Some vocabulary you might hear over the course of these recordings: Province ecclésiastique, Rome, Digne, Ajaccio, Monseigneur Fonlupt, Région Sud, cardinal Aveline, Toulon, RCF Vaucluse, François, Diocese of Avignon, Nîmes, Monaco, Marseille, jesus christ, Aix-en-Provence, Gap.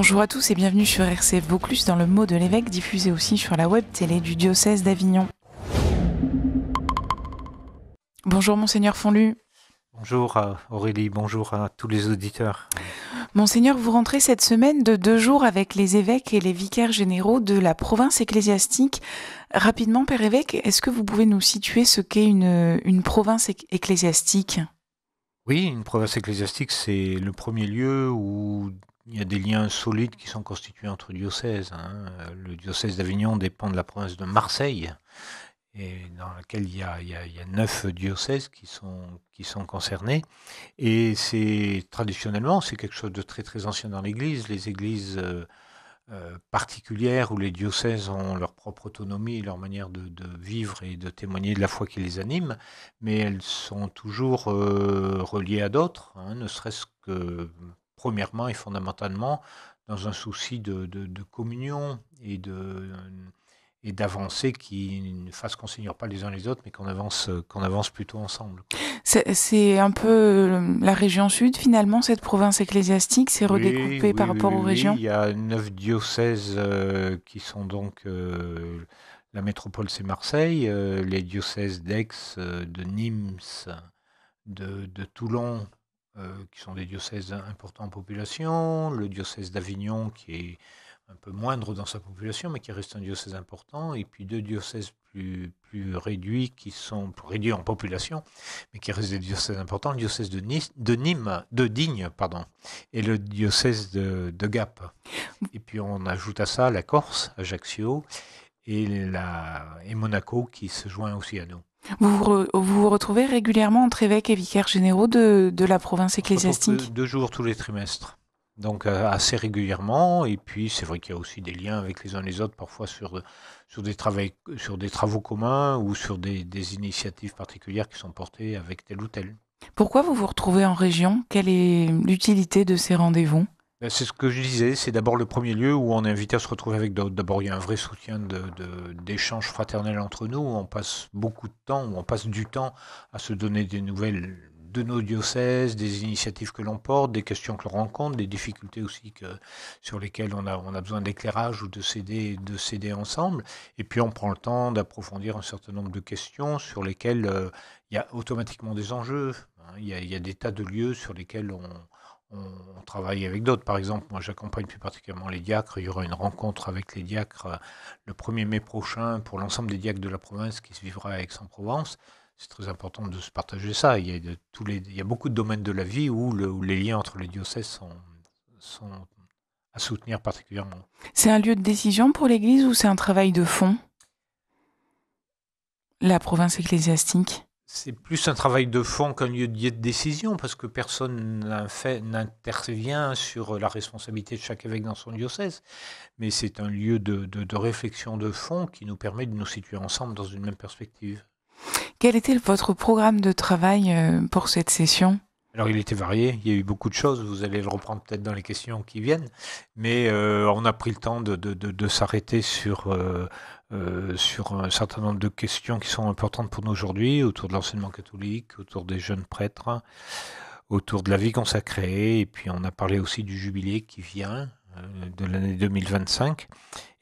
Bonjour à tous et bienvenue sur RCF Vaucluse dans le mot de l'évêque, diffusé aussi sur la web télé du diocèse d'Avignon. Bonjour Monseigneur Fonlupt. Bonjour Aurélie, bonjour à tous les auditeurs. Monseigneur, vous rentrez cette semaine de 2 jours avec les évêques et les vicaires généraux de la province ecclésiastique. Rapidement, Père évêque, est-ce que vous pouvez nous situer ce qu'est une province ecclésiastique? Oui, une province ecclésiastique, c'est le premier lieu où il y a des liens solides qui sont constitués entre diocèses. Le diocèse d'Avignon dépend de la province de Marseille, et dans laquelle il y a 9 diocèses qui sont concernés. Et traditionnellement, c'est quelque chose de très très ancien dans l'Église. Les églises particulières où les diocèses ont leur propre autonomie, leur manière de vivre et de témoigner de la foi qui les anime, mais elles sont toujours reliées à d'autres, ne serait-ce que premièrement et fondamentalement dans un souci de communion et d'avancer qui ne fasse qu'on ne s'ignore pas les uns les autres, mais qu'on avance plutôt ensemble. C'est un peu la région sud, finalement, cette province ecclésiastique, c'est redécoupé par rapport aux régions. Il y a 9 diocèses qui sont donc... la métropole, c'est Marseille, les diocèses d'Aix, de Nîmes, de Toulon, qui sont des diocèses importants en population, le diocèse d'Avignon, qui est un peu moindre dans sa population, mais qui reste un diocèse important, et puis 2 diocèses plus réduits, qui sont plus réduits en population, mais qui restent des diocèses importants, le diocèse de Digne, et le diocèse de Gap. Et puis on ajoute à ça la Corse, Ajaccio, et Monaco, qui se joint aussi à nous. Vous vous retrouvez régulièrement entre évêques et vicaires généraux de la province ecclésiastique? 2 jours tous les trimestres. Donc assez régulièrement, et puis c'est vrai qu'il y a aussi des liens avec les uns les autres, parfois sur des travaux communs ou sur des initiatives particulières qui sont portées avec tel ou tel. Pourquoi vous vous retrouvez en région? Quelle est l'utilité de ces rendez-vous? C'est ce que je disais, c'est d'abord le premier lieu où on est invité à se retrouver avec d'autres. D'abord, il y a un vrai soutien d'échanges fraternels entre nous, où on passe beaucoup de temps, où on passe du temps à se donner des nouvelles de nos diocèses, des initiatives que l'on porte, des questions que l'on rencontre, des difficultés aussi sur lesquelles on a besoin d'éclairage ou de s'aider ensemble. Et puis on prend le temps d'approfondir un certain nombre de questions sur lesquelles il y a automatiquement des enjeux. Il y a des tas de lieux sur lesquels on travaille avec d'autres. Par exemple, moi j'accompagne plus particulièrement les diacres. Il y aura une rencontre avec les diacres le 1er mai prochain pour l'ensemble des diacres de la province qui se vivra à Aix-en-Provence. C'est très important de se partager ça. Il y a beaucoup de domaines de la vie où les liens entre les diocèses sont à soutenir particulièrement. C'est un lieu de décision pour l'Église ou c'est un travail de fond, la province ecclésiastique? C'est plus un travail de fond qu'un lieu de décision, parce que personne n'intervient sur la responsabilité de chaque évêque dans son diocèse. Mais c'est un lieu de réflexion de fond qui nous permet de nous situer ensemble dans une même perspective. Quel était votre programme de travail pour cette session? Alors il était varié, il y a eu beaucoup de choses, vous allez le reprendre peut-être dans les questions qui viennent, mais on a pris le temps de s'arrêter sur un certain nombre de questions qui sont importantes pour nous aujourd'hui, autour de l'enseignement catholique, autour des jeunes prêtres, autour de la vie consacrée, et puis on a parlé aussi du jubilé qui vient de l'année 2025.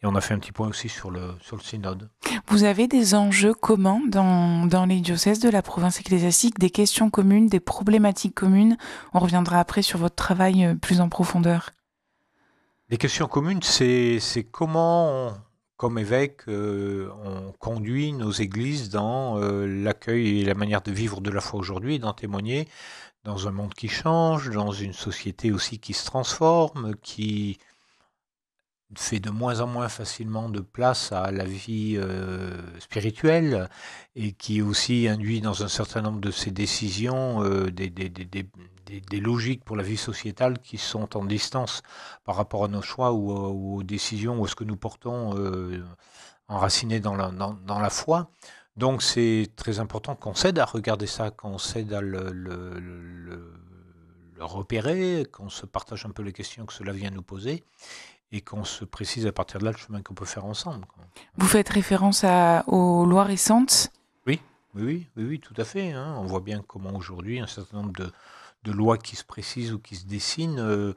Et on a fait un petit point aussi sur le synode. Vous avez des enjeux communs dans les diocèses de la province ecclésiastique, des questions communes, des problématiques communes? On reviendra après sur votre travail plus en profondeur. Les questions communes, c'est comment, comme évêque, on conduit nos églises dans l'accueil et la manière de vivre de la foi aujourd'hui et d'en témoigner dans un monde qui change, dans une société aussi qui se transforme, qui fait de moins en moins facilement de place à la vie spirituelle et qui aussi induit dans un certain nombre de ses décisions des logiques pour la vie sociétale qui sont en distance par rapport à nos choix ou aux décisions ou à ce que nous portons enraciné dans la foi. Donc c'est très important qu'on s'aide à regarder ça, qu'on s'aide à le repérer, qu'on se partage un peu les questions que cela vient nous poser, et qu'on se précise à partir de là le chemin qu'on peut faire ensemble. Vous faites référence aux lois récentes? Oui, tout à fait. On voit bien comment aujourd'hui un certain nombre de, de lois qui se précisent ou qui se dessinent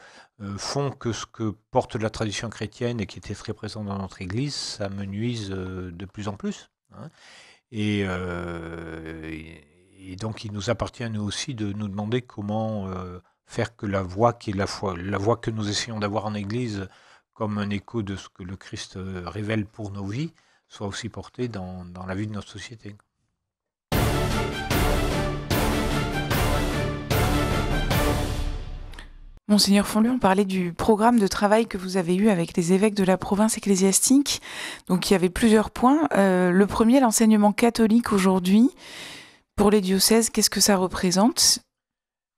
font que ce que porte la tradition chrétienne et qui était très présent dans notre Église, ça me nuise de plus en plus. Hein. Et donc il nous appartient nous aussi de nous demander comment faire que la voix qui est la foi, la voix que nous essayons d'avoir en Église comme un écho de ce que le Christ révèle pour nos vies, soit aussi portée dans la vie de notre société. Monseigneur Fonlupt, on parlait du programme de travail que vous avez eu avec les évêques de la province ecclésiastique. Donc il y avait plusieurs points. Le premier, l'enseignement catholique aujourd'hui. Pour les diocèses, qu'est-ce que ça représente?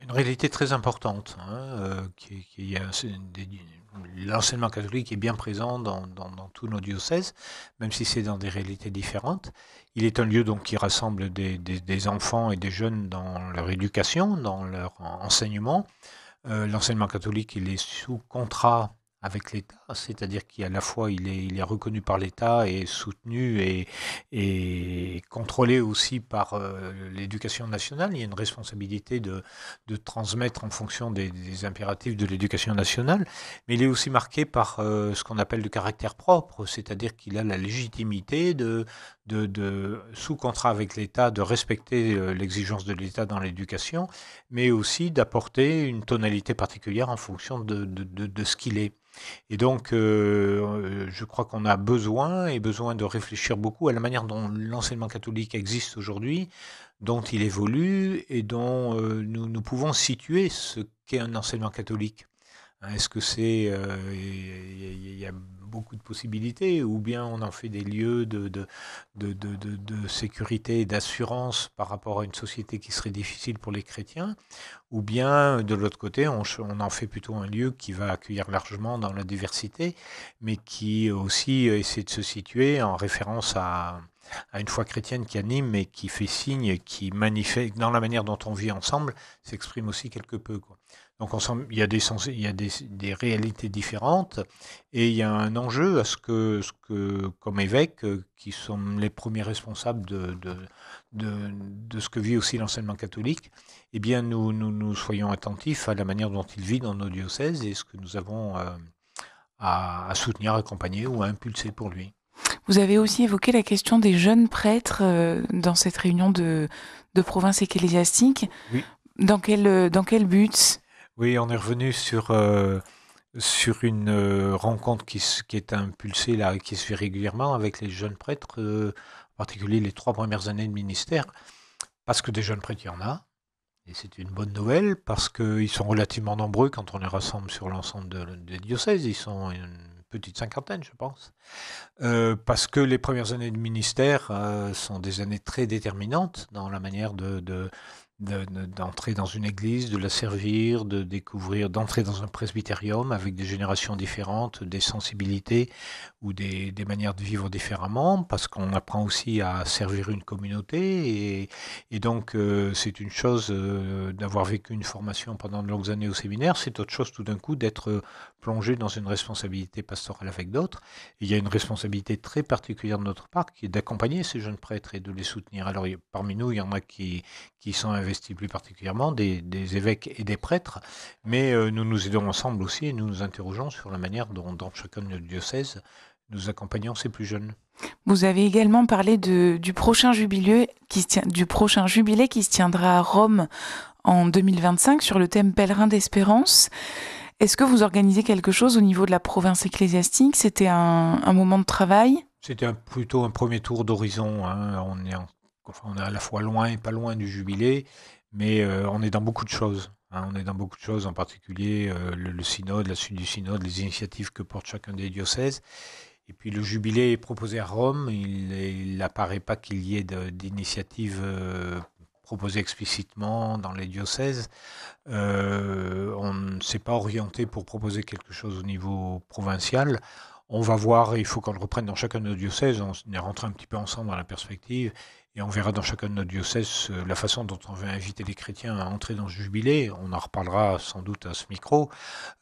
Une réalité très importante. Hein, l'enseignement catholique est bien présent dans tous nos diocèses, même si c'est dans des réalités différentes. Il est un lieu donc qui rassemble des enfants et des jeunes dans leur éducation, dans leur enseignement. L'enseignement catholique, il est sous contrat avec l'État, c'est-à-dire qu'à la fois il est reconnu par l'État et soutenu et contrôlé aussi par l'éducation nationale. Il y a une responsabilité de transmettre en fonction des impératifs de l'éducation nationale, mais il est aussi marqué par ce qu'on appelle le caractère propre, c'est-à-dire qu'il a la légitimité de sous contrat avec l'État, de respecter l'exigence de l'État dans l'éducation, mais aussi d'apporter une tonalité particulière en fonction de ce qu'il est. Et donc, je crois qu'on a besoin de réfléchir beaucoup à la manière dont l'enseignement catholique existe aujourd'hui, dont il évolue et dont nous pouvons situer ce qu'est un enseignement catholique. Est-ce que c'est... y a beaucoup de possibilités, ou bien on en fait des lieux de sécurité et d'assurance par rapport à une société qui serait difficile pour les chrétiens, ou bien de l'autre côté, on en fait plutôt un lieu qui va accueillir largement dans la diversité, mais qui aussi essaie de se situer en référence à une foi chrétienne qui anime et qui fait signe, et qui manifeste, dans la manière dont on vit ensemble, s'exprime aussi quelque peu, quoi. Donc il y a des réalités différentes et il y a un enjeu à ce que comme évêques, qui sont les premiers responsables de ce que vit aussi l'enseignement catholique, eh bien nous soyons attentifs à la manière dont il vit dans nos diocèses et ce que nous avons à soutenir, accompagner ou à impulser pour lui. Vous avez aussi évoqué la question des jeunes prêtres dans cette réunion de province ecclésiastique. Oui. Dans quel but ? Oui, on est revenu sur une rencontre qui est impulsée, là, qui se fait régulièrement avec les jeunes prêtres, en particulier les 3 premières années de ministère, parce que des jeunes prêtres, il y en a, et c'est une bonne nouvelle, parce qu'ils sont relativement nombreux quand on les rassemble sur l'ensemble des diocèses, ils sont une petite cinquantaine, je pense, parce que les premières années de ministère sont des années très déterminantes dans la manière d'entrer dans une église, de la servir, de découvrir, d'entrer dans un presbytérium avec des générations différentes, des sensibilités ou des manières de vivre différemment, parce qu'on apprend aussi à servir une communauté et donc c'est une chose d'avoir vécu une formation pendant de longues années au séminaire, c'est autre chose tout d'un coup d'être plongé dans une responsabilité pastorale avec d'autres. Il y a une responsabilité très particulière de notre part qui est d'accompagner ces jeunes prêtres et de les soutenir. Alors parmi nous, il y en a qui sont investis plus particulièrement, des évêques et des prêtres, mais nous nous aidons ensemble aussi et nous nous interrogeons sur la manière dont dans chacun de nos diocèses nous accompagnons ces plus jeunes. Vous avez également parlé du prochain jubilé qui se tiendra à Rome en 2025 sur le thème pèlerin d'espérance. Est-ce que vous organisez quelque chose au niveau de la province ecclésiastique? C'était un moment de travail? C'était plutôt un premier tour d'horizon, hein. On est à la fois loin et pas loin du jubilé, mais on est dans beaucoup de choses. Hein, on est dans beaucoup de choses, en particulier le synode, la suite du synode, les initiatives que porte chacun des diocèses. Et puis le jubilé est proposé à Rome. Il n'apparaît pas qu'il y ait d'initiatives proposées explicitement dans les diocèses. On ne s'est pas orienté pour proposer quelque chose au niveau provincial. On va voir, il faut qu'on le reprenne dans chacun de nos diocèses. On est rentré un petit peu ensemble dans la perspective. Et on verra dans chacun de nos diocèses la façon dont on veut inviter les chrétiens à entrer dans ce jubilé. On en reparlera sans doute à ce micro.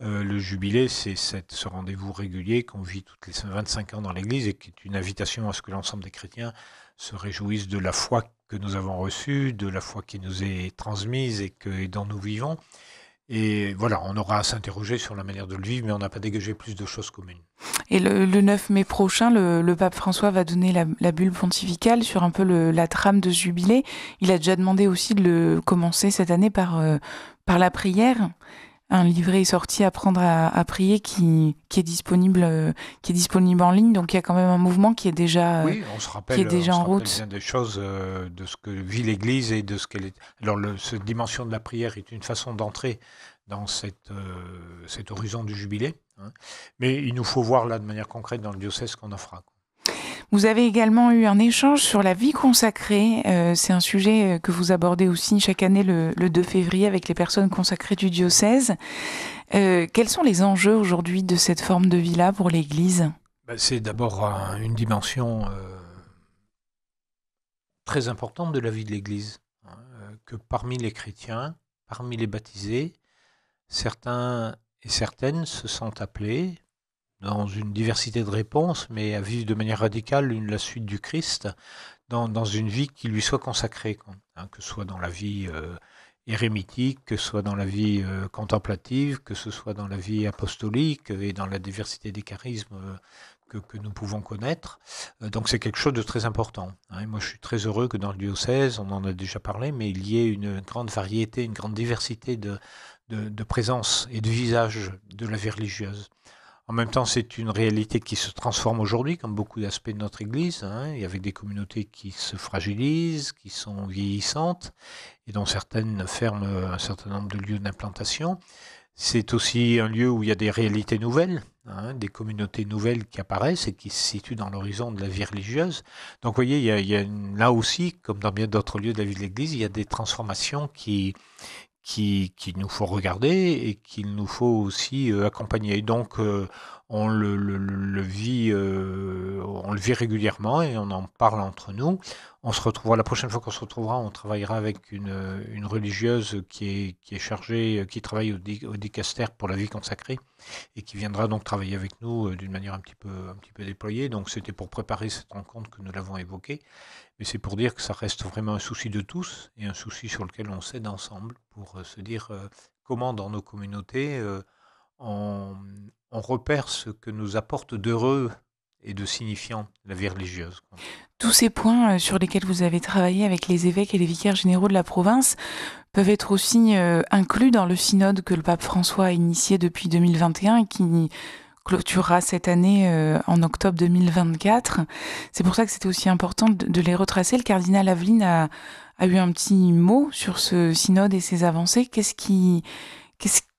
Le jubilé, c'est ce rendez-vous régulier qu'on vit toutes les 25 ans dans l'Église et qui est une invitation à ce que l'ensemble des chrétiens se réjouissent de la foi que nous avons reçue, de la foi qui nous est transmise et dont nous vivons. Et voilà, on aura à s'interroger sur la manière de le vivre, mais on n'a pas dégagé plus de choses communes. Et le 9 mai prochain, le pape François va donner la bulle pontificale sur un peu la trame de ce jubilé. Il a déjà demandé aussi de le commencer cette année par la prière. Un livret est sorti, Apprendre à prier, qui est disponible en ligne. Donc il y a quand même un mouvement qui est déjà en route. Oui, on se rappelle bien des choses, de ce que vit l'Église et de ce qu'elle est. Alors cette dimension de la prière est une façon d'entrer dans cet horizon du jubilé. Hein. Mais il nous faut voir là de manière concrète dans le diocèse ce qu'on en fera. Vous avez également eu un échange sur la vie consacrée. C'est un sujet que vous abordez aussi chaque année le 2 février avec les personnes consacrées du diocèse. Quels sont les enjeux aujourd'hui de cette forme de vie-là pour l'Église? C'est d'abord une dimension très importante de la vie de l'Église. Que parmi les chrétiens, parmi les baptisés, certains et certaines se sentent appelés, dans une diversité de réponses, mais à vivre de manière radicale la suite du Christ dans une vie qui lui soit consacrée, que ce soit dans la vie érémitique, que ce soit dans la vie contemplative, que ce soit dans la vie apostolique et dans la diversité des charismes que nous pouvons connaître. Donc c'est quelque chose de très important. Et moi je suis très heureux que dans le diocèse, on en a déjà parlé, mais il y ait une grande variété, une grande diversité de présence et de visage de la vie religieuse. En même temps, c'est une réalité qui se transforme aujourd'hui, comme beaucoup d'aspects de notre Église, et avec des communautés qui se fragilisent, qui sont vieillissantes, et dont certaines ferment un certain nombre de lieux d'implantation. C'est aussi un lieu où il y a des réalités nouvelles, des communautés nouvelles qui apparaissent et qui se situent dans l'horizon de la vie religieuse. Donc, vous voyez, il y a là aussi, comme dans bien d'autres lieux de la vie de l'Église, il y a des transformations qu'il nous faut regarder et qu'il nous faut aussi accompagner. Donc on le vit régulièrement et on en parle entre nous. On se retrouvera, la prochaine fois qu'on se retrouvera, on travaillera avec une religieuse qui est chargée, qui travaille au dicastère pour la vie consacrée et qui viendra donc travailler avec nous d'une manière un petit peu déployée. Donc c'était pour préparer cette rencontre que nous l'avons évoquée. Mais c'est pour dire que ça reste vraiment un souci de tous et un souci sur lequel on s'aide ensemble pour se dire comment dans nos communautés on repère ce que nous apporte d'heureux et de signifiant la vie religieuse. Tous ces points sur lesquels vous avez travaillé avec les évêques et les vicaires généraux de la province peuvent être aussi inclus dans le synode que le pape François a initié depuis 2021 et qui clôturera cette année en octobre 2024. C'est pour ça que c'était aussi important de les retracer. Le cardinal Aveline a eu un petit mot sur ce synode et ses avancées. Qu'est-ce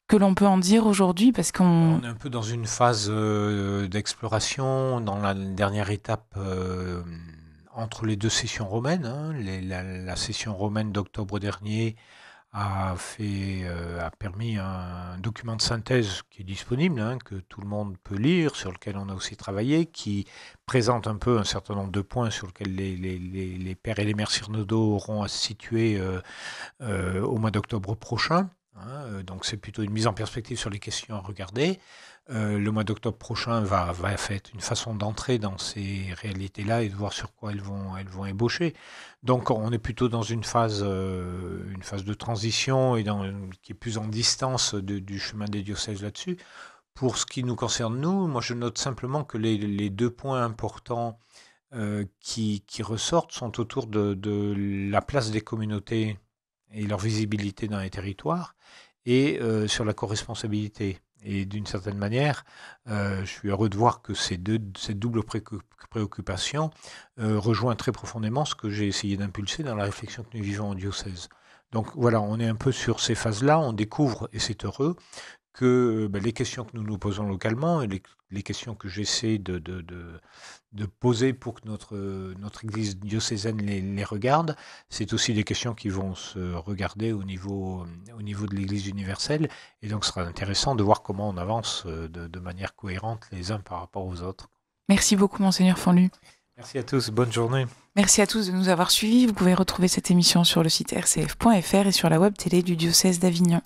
que l'on peut en dire aujourd'hui, parce qu'on est un peu dans une phase d'exploration, dans la dernière étape entre les deux sessions romaines. La session romaine d'octobre dernier a permis un document de synthèse qui est disponible, que tout le monde peut lire, sur lequel on a aussi travaillé, qui présente un peu un certain nombre de points sur lesquels les pères et les mères synodaux auront à se situer au mois d'octobre prochain. Donc c'est plutôt une mise en perspective sur les questions à regarder. Le mois d'octobre prochain va être une façon d'entrer dans ces réalités-là et de voir sur quoi elles vont ébaucher. Donc on est plutôt dans une phase de transition et qui est plus en distance du chemin des diocèses là-dessus. Pour ce qui nous concerne, nous, moi je note simplement que les deux points importants qui ressortent sont autour de la place des communautés et leur visibilité dans les territoires, et sur la corresponsabilité. Et d'une certaine manière, je suis heureux de voir que cette double préoccupation rejoint très profondément ce que j'ai essayé d'impulser dans la réflexion que nous vivons en diocèse. Donc voilà, on est un peu sur ces phases-là, on découvre, et c'est heureux, que les questions que nous nous posons localement et les questions que j'essaie de poser pour que notre Église diocésaine les regarde, c'est aussi des questions qui vont se regarder au niveau de l'Église universelle. Et donc, ce sera intéressant de voir comment on avance de manière cohérente les uns par rapport aux autres. Merci beaucoup, Monseigneur Fonlupt. Merci à tous, bonne journée. Merci à tous de nous avoir suivis. Vous pouvez retrouver cette émission sur le site rcf.fr et sur la web télé du diocèse d'Avignon.